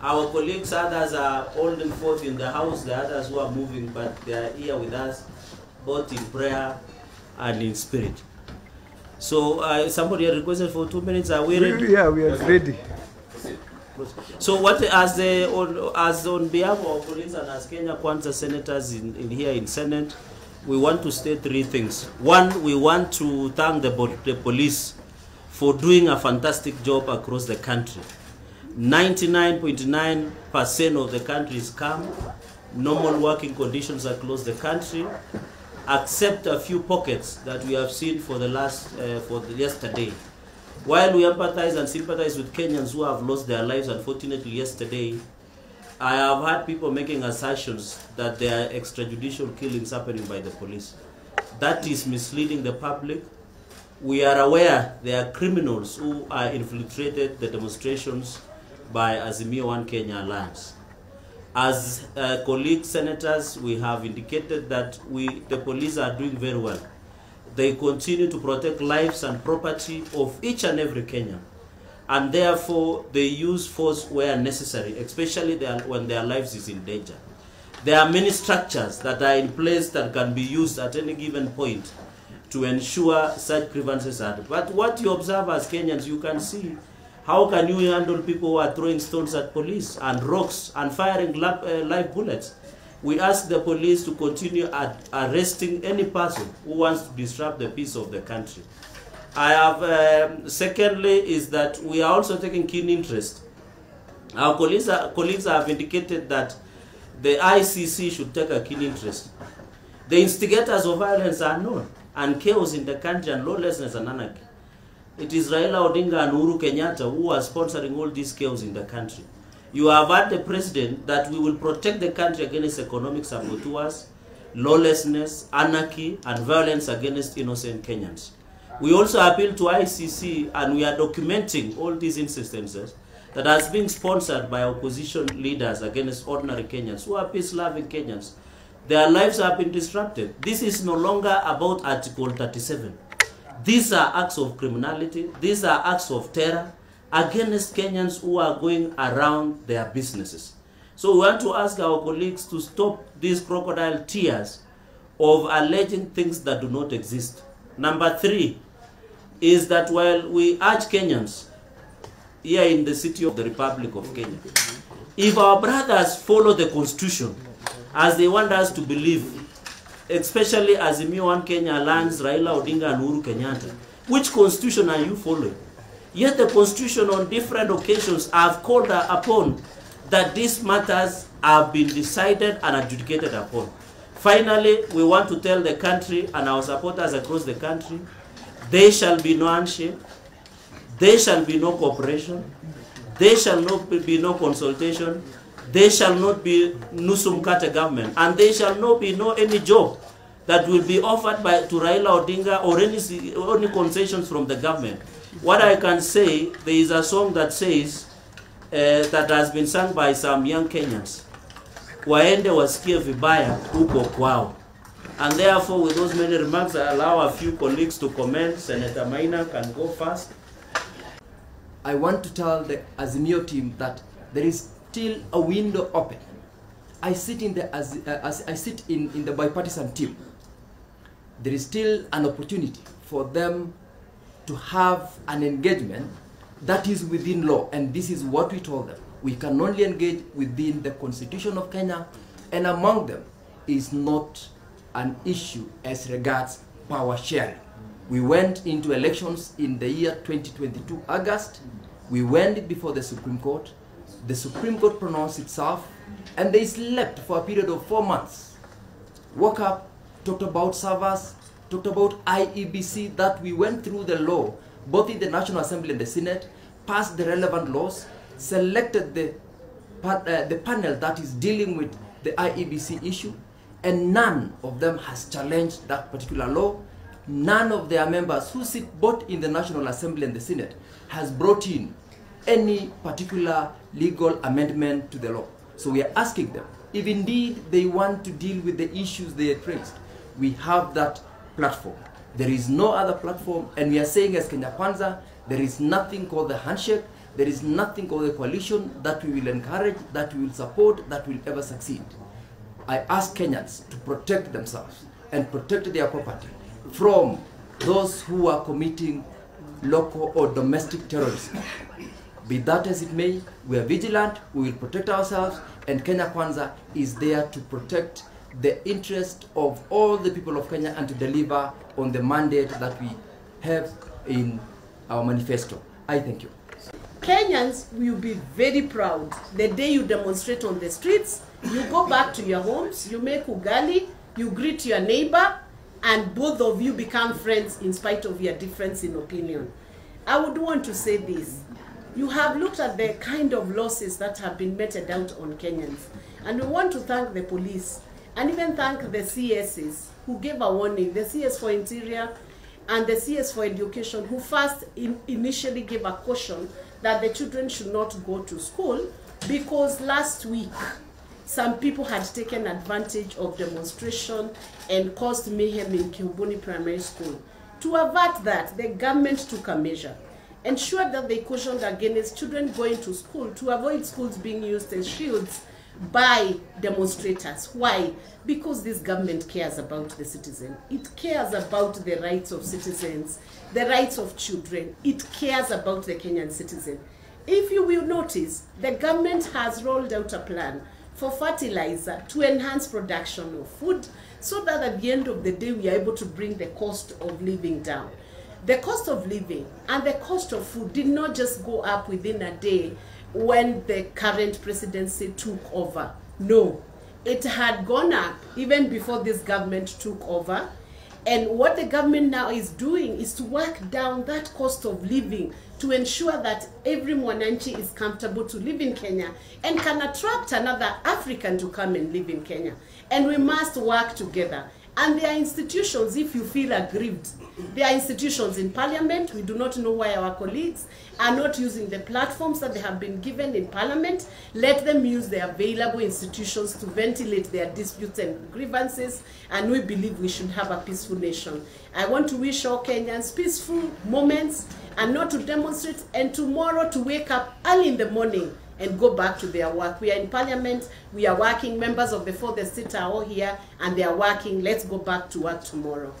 Our colleagues, others are holding forth in the house, the others who are moving, but they are here with us, both in prayer and in spirit. So somebody requested for 2 minutes. Are we ready? Yeah, we are ready. So what, as on behalf of our colleagues and as Kenya Kwanza senators here in Senate, we want to state three things. One, we want to thank the police for doing a fantastic job across the country. 99.9% of the country is calm, normal working conditions across the country, except a few pockets that we have seen for the last yesterday. While we empathize and sympathize with Kenyans who have lost their lives, unfortunately yesterday, I have heard people making assertions that there are extrajudicial killings happening by the police. That is misleading the public. We are aware there are criminals who are infiltrated the demonstrations by Azimio One Kenya Alliance. As colleague senators, we have indicated that the police are doing very well. They continue to protect lives and property of each and every Kenyan, and therefore they use force where necessary, especially when their lives is in danger. There are many structures that are in place that can be used at any given point to ensure such grievances are. But what you observe as Kenyans, you can see how can you handle people who are throwing stones at police and rocks and firing live bullets. We ask the police to continue arresting any person who wants to disrupt the peace of the country. I have, secondly, is that we are also taking keen interest. Our colleagues have indicated that the ICC should take a keen interest. The instigators of violence are known, and chaos in the country and lawlessness and anarchy. It is Raila Odinga and Uhuru Kenyatta who are sponsoring all this chaos in the country. You have heard the president that we will protect the country against economic saboteurs, lawlessness, anarchy, and violence against innocent Kenyans. We also appeal to ICC, and we are documenting all these instances that has been sponsored by opposition leaders against ordinary Kenyans who are peace-loving Kenyans. Their lives have been disrupted. This is no longer about Article 37. These are acts of criminality. These are acts of terror against Kenyans who are going around their businesses. So we want to ask our colleagues to stop these crocodile tears of alleging things that do not exist. Number three is that while we urge Kenyans here in the city of the Republic of Kenya, if our brothers follow the constitution as they want us to believe, especially as Azimio One Kenya Alliance, Raila Odinga and Uhuru Kenyatta, which constitution are you following? Yet the constitution on different occasions have called upon that these matters have been decided and adjudicated upon. Finally, we want to tell the country and our supporters across the country, there shall be no handshake, there shall be no cooperation, there shall not be no consultation, there shall not be Nusumkata government, and there shall not be any job that will be offered to Raila Odinga or any concessions from the government. What I can say, there is a song that says, that has been sung by some young Kenyans, Waende wasikie vibaya uko kwao. And therefore, with those many remarks, I allow a few colleagues to comment. Senator Maina can go first. I want to tell the Azimio team that there is still a window open. I sit in the I sit in the bipartisan team. There is still an opportunity for them to have an engagement that is within law, and this is what we told them. We can only engage within the Constitution of Kenya, and among them is not an issue as regards power sharing. We went into elections in the year 2022, August. We went before the Supreme Court. The Supreme Court pronounced itself, and they slept for a period of 4 months. Woke up, talked about servers, talked about IEBC, that we went through the law, both in the National Assembly and the Senate, passed the relevant laws, selected the panel that is dealing with the IEBC issue, and none of them has challenged that particular law. None of their members who sit both in the National Assembly and the Senate has brought in any particular legal amendment to the law. So we are asking them, if indeed they want to deal with the issues they have raised, we have that platform. There is no other platform, and we are saying as Kenya Kwanza, there is nothing called the handshake, There is nothing of the coalition that we will encourage, that we will support, that will ever succeed. I ask Kenyans to protect themselves and protect their property from those who are committing local or domestic terrorism. Be that as it may, we are vigilant, we will protect ourselves, and Kenya Kwanza is there to protect the interest of all the people of Kenya and to deliver on the mandate that we have in our manifesto. I thank you. Kenyans will be very proud the day you demonstrate on the streets, you go back to your homes, you make ugali, you greet your neighbor, and both of you become friends in spite of your difference in opinion. I would want to say this. You have looked at the kind of losses that have been meted out on Kenyans. And we want to thank the police and even thank the CSs who gave a warning, the CS for Interior and the CS for Education, who first initially gave a caution that the children should not go to school because last week some people had taken advantage of demonstration and caused mayhem in Kimbuni Primary School. To avert that, the government took a measure, ensured that they cautioned against children going to school to avoid schools being used as shields by demonstrators. Why? Because this government cares about the citizen. It cares about the rights of citizens, the rights of children. It cares about the Kenyan citizen. If you will notice, the government has rolled out a plan for fertilizer to enhance production of food so that at the end of the day we are able to bring the cost of living down. The cost of living and the cost of food did not just go up within a day when the current presidency took over. No, it had gone up even before this government took over. And what the government now is doing is to work down that cost of living to ensure that every mwananchi is comfortable to live in Kenya and can attract another African to come and live in Kenya. And we must work together. And there are institutions, if you feel aggrieved, there are institutions in Parliament. We do not know why our colleagues are not using the platforms that they have been given in Parliament. Let them use the available institutions to ventilate their disputes and grievances, and we believe we should have a peaceful nation. I want to wish all Kenyans peaceful moments and not to demonstrate, and tomorrow to wake up early in the morning and go back to their work. We are in Parliament, we are working, members of the fourth estate are all here, and they are working. Let's go back to work tomorrow.